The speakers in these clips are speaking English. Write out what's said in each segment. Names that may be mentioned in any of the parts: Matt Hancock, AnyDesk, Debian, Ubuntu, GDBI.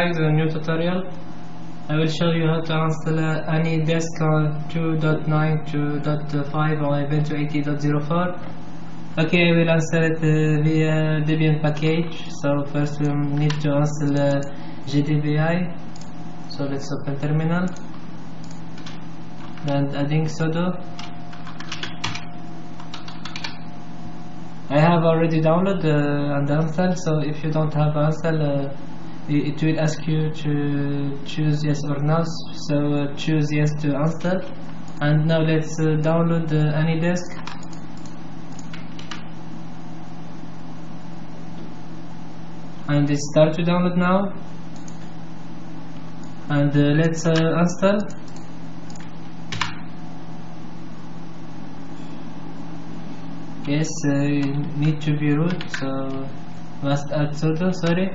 back to the new tutorial. I will show you how to install AnyDesk on 2.9 to 2.5 or Ubuntu 80.04. Okay, I will install it via Debian package. So first we need to install GDBI. So let's open terminal and adding sudo. I have already downloaded and installed, so if you don't have installed, it will ask you to choose yes or no, so choose yes to install. And now let's download AnyDesk. And it's start to download now. And let's install. Yes, need to be root, so must add sudo, sorry.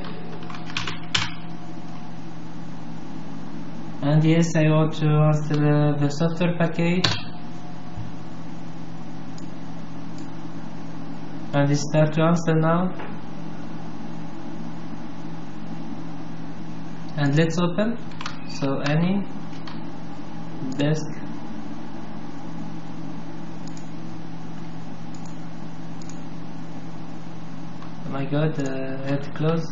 And yes, I want to install the software package. And it's start to install now. And let's open. So AnyDesk. Oh my god, hit close.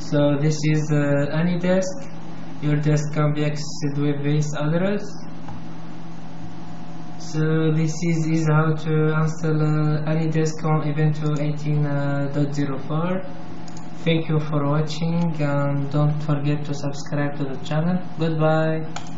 So this is AnyDesk. Your desk can be accessed with this address. So this is how to install AnyDesk on Ubuntu 18.04. Thank you for watching and don't forget to subscribe to the channel. Goodbye.